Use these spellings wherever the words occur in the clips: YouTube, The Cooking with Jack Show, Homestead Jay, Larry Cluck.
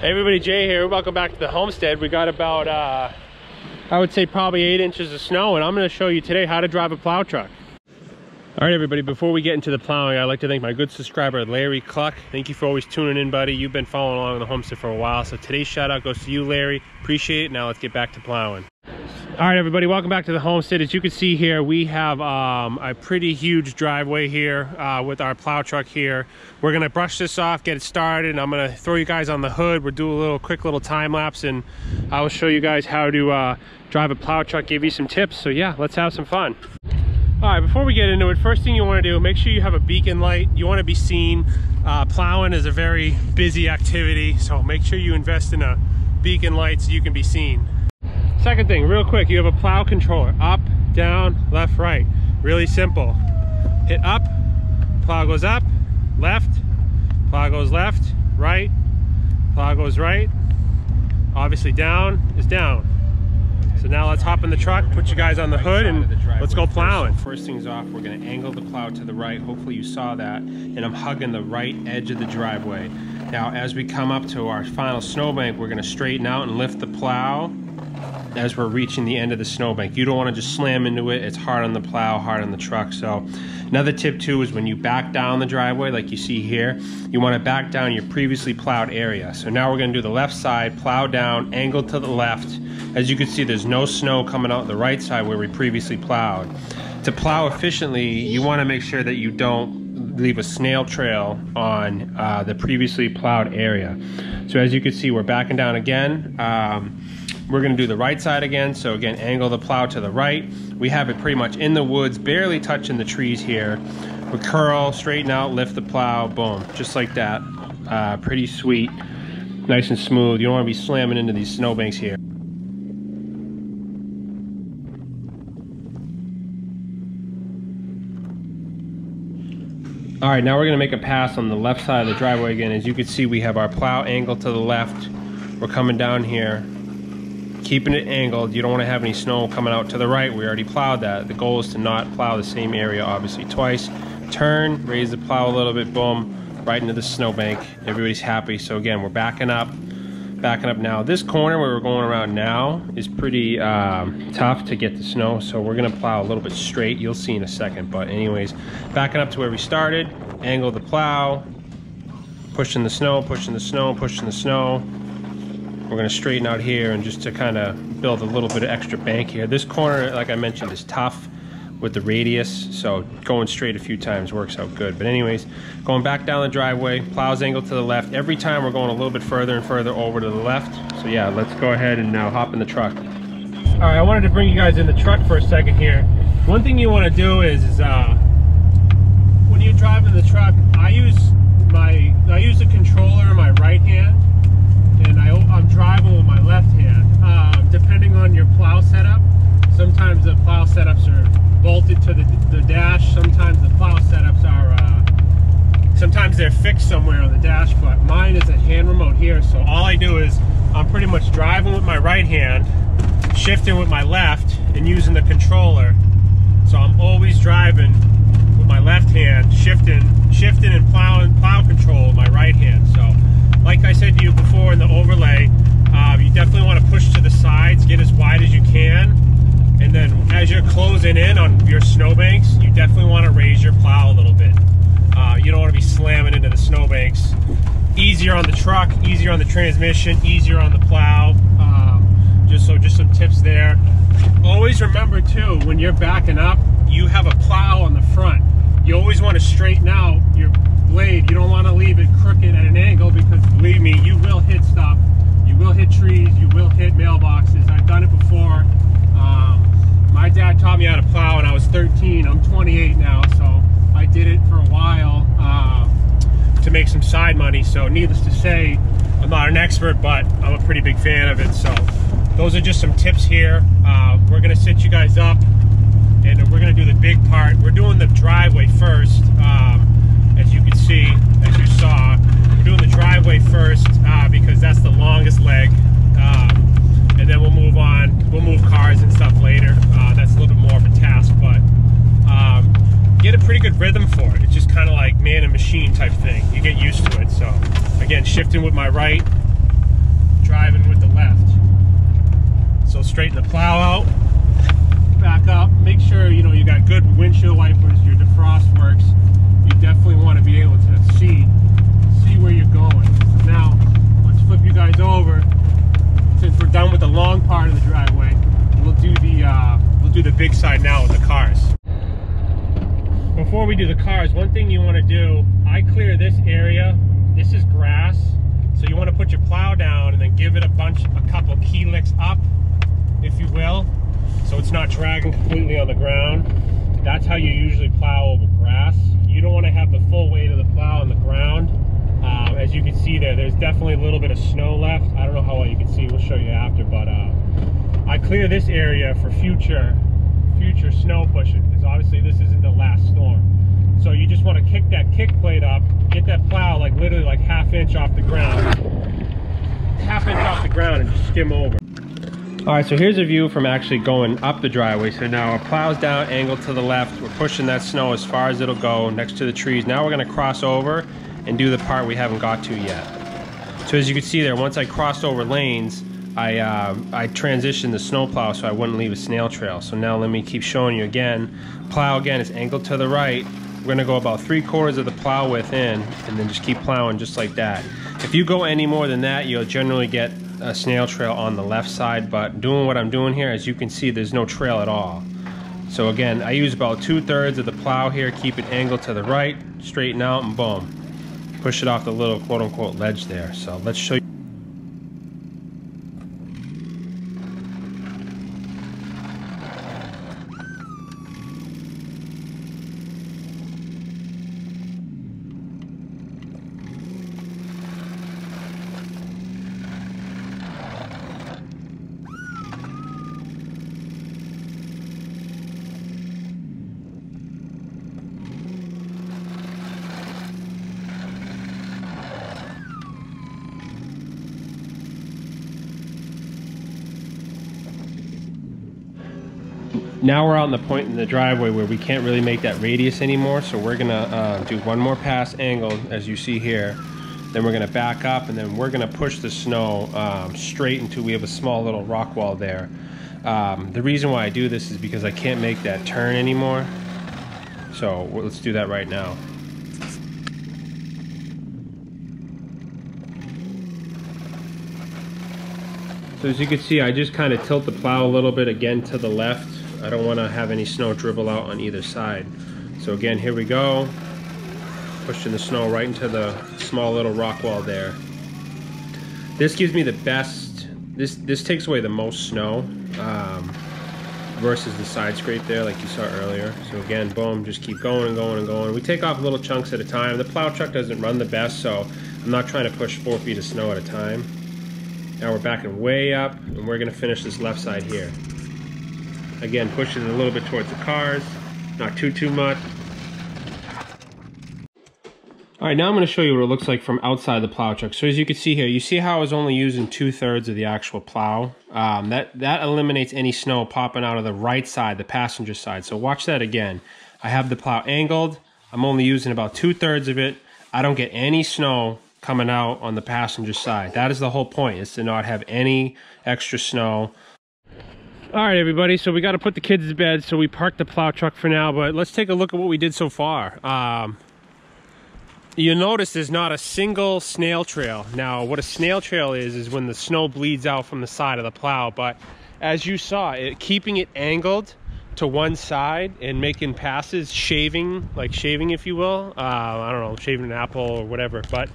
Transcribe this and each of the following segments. Hey everybody, Jay here. Welcome back to the homestead. We got about, I would say probably 8 inches of snow, and I'm going to show you today how to drive a plow truck. All right, everybody, before we get into the plowing, I'd like to thank my good subscriber, Larry Cluck. Thank you for always tuning in, buddy. You've been following along on the homestead for a while, so today's shout out goes to you, Larry. Appreciate it. Now let's get back to plowing. All right, everybody, welcome back to the homestead. As you can see here, we have a pretty huge driveway here with our plow truck here. We're gonna brush this off, get it started, and I'm gonna throw you guys on the hood. We'll do a quick little time lapse, and I will show you guys how to drive a plow truck, give you some tips. So yeah, let's have some fun. All right, before we get into it, first thing you wanna do, make sure you have a beacon light. You wanna be seen. Plowing is a very busy activity, so make sure you invest in a beacon light so you can be seen. Second thing, real quick, you have a plow controller. Up, down, left, right. Really simple. Hit up, plow goes up, left, plow goes right. Obviously down is down. So now let's hop in the truck, put you guys on the hood, and let's go plowing. First things off, we're gonna angle the plow to the right. Hopefully you saw that. And I'm hugging the right edge of the driveway. Now, as we come up to our final snowbank, we're gonna straighten out and lift the plow as we're reaching the end of the snowbank. You don't want to just slam into it. It's hard on the plow, hard on the truck. So another tip too is when you back down the driveway like you see here, you want to back down your previously plowed area. So now we're going to do the left side, plow down, angle to the left. As you can see, there's no snow coming out the right side where we previously plowed. To plow efficiently, you want to make sure that you don't leave a snail trail on the previously plowed area. So as you can see, we're backing down again. We're gonna do the right side again. So again, angle the plow to the right. We have it pretty much in the woods, barely touching the trees here. We curl, straighten out, lift the plow, boom, just like that. Pretty sweet, nice and smooth. You don't wanna be slamming into these snowbanks here. All right, now we're gonna make a pass on the left side of the driveway again. As you can see, we have our plow angle to the left. We're coming down here, keeping it angled. You don't wanna have any snow coming out to the right. We already plowed that. The goal is to not plow the same area, obviously, twice. Turn, raise the plow a little bit, boom, right into the snowbank. Everybody's happy. So again, we're backing up now. This corner where we're going around now is pretty tough to get the snow, so we're gonna plow a little bit straight. You'll see in a second, but anyways, backing up to where we started, angle the plow, pushing the snow. We're gonna straighten out here and just to kind of build a little bit of extra bank here. This corner, like I mentioned, is tough with the radius, so going straight a few times works out good. But anyways, going back down the driveway, plows angle to the left. Every time we're going a little bit further and further over to the left. So yeah, let's go ahead and now hop in the truck. All right, I wanted to bring you guys in the truck for a second here. One thing you want to do is when you're driving the truck, I use the controller in my right hand, and I'm driving with my left hand. Depending on your plow setup, sometimes the plow setups are bolted to the dash. Sometimes the plow setups are sometimes they're fixed somewhere on the dash, but mine is a hand remote here. So all I do is I'm pretty much driving with my right hand, shifting with my left, and using the controller. So I'm always driving with my left hand, shifting and plow control with my right hand. So like I said to you before in the overlay, you definitely want to push to the sides, get as wide as you can. And then as you're closing in on your snowbanks, you definitely want to raise your plow a little bit. You don't want to be slamming into the snowbanks. Easier on the truck, easier on the transmission, easier on the plow. Just some tips there. Always remember too, when you're backing up, you have a plow on the front. You always want to straighten out your blade. You don't want to leave it crooked at an angle, because believe me, you will hit stuff. You will hit trees, you will hit mailboxes. I've done it before. My dad taught me how to plow when I was 13. I'm 28 now, so I did it for a while to make some side money. So needless to say, I'm not an expert, but I'm a pretty big fan of it. So those are just some tips here. We're gonna sit you guys up, and we're gonna do the big part. We're doing the driveway first, as you can see, as you saw. We're doing the driveway first because that's the longest leg. And then we'll move on. We'll move cars and stuff later. That's a little bit more of a task, but get a pretty good rhythm for it. It's just kind of like man and machine type thing. You get used to it. So again, shifting with my right, driving with the left. So straighten the plow out, back up, make sure you know you got good windshield wipers, your defrost works. You definitely want to be able to see where you're going. Now, let's flip you guys over. Since we're done with the long part of the driveway, we'll do the big side now with the cars. Before we do the cars, one thing you want to do, I clear this area. This is grass, so you want to put your plow down and then give it a couple key licks up, if you will, so it's not dragging completely on the ground. That's how you usually plow over grass. You don't want to have the full weight of the plow on the ground. As you can see there's definitely a little bit of snow left. I don't know how well you can see, we'll show you after, but I clear this area for future snow pushing, because obviously this isn't the last storm. So you just want to kick that kick plate up, get that plow like literally like half inch off the ground and just skim over. Alright, so here's a view from actually going up the driveway. So now our plow's down, angled to the left, we're pushing that snow as far as it'll go next to the trees. Now we're going to cross over and do the part we haven't got to yet. So as you can see there, once I crossed over lanes, I transitioned the snow plow so I wouldn't leave a snail trail. So now let me keep showing you again. Plow again is angled to the right. We're gonna go about 3/4 of the plow width in and then just keep plowing just like that. If you go any more than that, you'll generally get a snail trail on the left side, but doing what I'm doing here, as you can see, there's no trail at all. So again, I use about 2/3 of the plow here, keep it angled to the right, straighten out, and boom. Push it off the little quote-unquote ledge there. So let's show you. Now we're on the point in the driveway where we can't really make that radius anymore, so we're gonna do one more pass angled, as you see here. Then we're gonna back up, and then we're gonna push the snow straight until we have a small little rock wall there. The reason why I do this is because I can't make that turn anymore. So let's do that right now. So as you can see, I just kind of tilt the plow a little bit again to the left. I don't want to have any snow dribble out on either side. So again, here we go. Pushing the snow right into the small little rock wall there. This gives me the best, this takes away the most snow versus the side scrape there like you saw earlier. So again, boom, just keep going and going and going. We take off little chunks at a time. The plow truck doesn't run the best, so I'm not trying to push 4 feet of snow at a time. Now we're backing way up and we're gonna finish this left side here. Again, pushing a little bit towards the cars, not too much. All right, now I'm going to show you what it looks like from outside the plow truck. So as you can see here, you see how I was only using 2/3 of the actual plow. That eliminates any snow popping out of the right side, the passenger side. So watch that again. I have the plow angled. I'm only using about 2/3 of it. I don't get any snow coming out on the passenger side. That is the whole point, is to not have any extra snow. All right, everybody, so we got to put the kids to bed, so we parked the plow truck for now, but let's take a look at what we did so far. You'll notice there's not a single snail trail. Now, what a snail trail is when the snow bleeds out from the side of the plow, but as you saw, keeping it angled to one side and making passes, shaving, if you will. I don't know, shaving an apple or whatever, but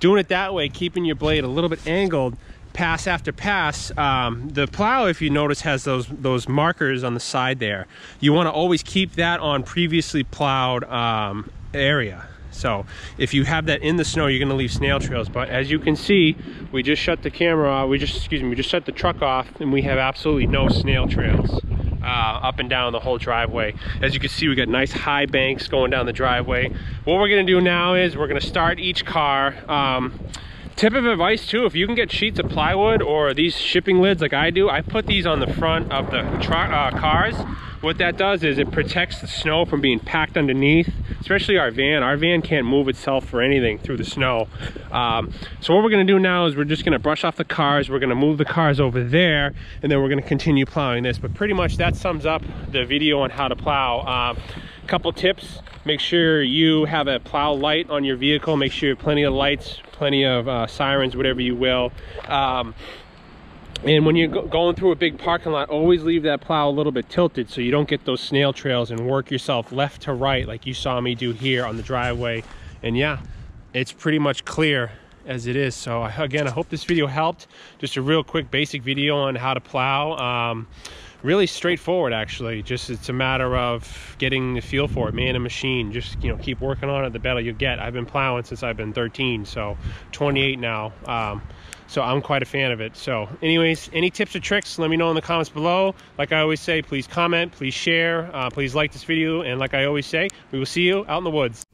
doing it that way, keeping your blade a little bit angled, pass after pass. The plow, if you notice, has those markers on the side there. You want to always keep that on previously plowed area. So if you have that in the snow, you're going to leave snail trails. But as you can see, we just shut the camera off. We just shut the truck off, and we have absolutely no snail trails up and down the whole driveway. As you can see, we got nice high banks going down the driveway. What we're going to do now is we're going to start each car. Tip of advice too, if you can get sheets of plywood or these shipping lids like I do, I put these on the front of the cars What that does is it protects the snow from being packed underneath, especially our van. Our van can't move itself for anything through the snow. So what we're gonna do now is we're just gonna brush off the cars, we're gonna move the cars over there, and then we're gonna continue plowing this. But pretty much that sums up the video on how to plow. Couple tips: make sure you have a plow light on your vehicle, make sure you have plenty of lights, plenty of sirens, whatever you will. And when you're going through a big parking lot, always leave that plow a little bit tilted so you don't get those snail trails and work yourself left to right like you saw me do here on the driveway. And yeah, it's pretty much clear as it is. So again, I hope this video helped. Just a real quick basic video on how to plow. Really straightforward, actually. Just it's a matter of getting the feel for it, man and machine. Just, you know, keep working on it, the better you get. I've been plowing since I've been 13, so 28 now. So I'm quite a fan of it. So anyways, any tips or tricks, let me know in the comments below. Like I always say, please comment, please share, please like this video. And like I always say, we will see you out in the woods.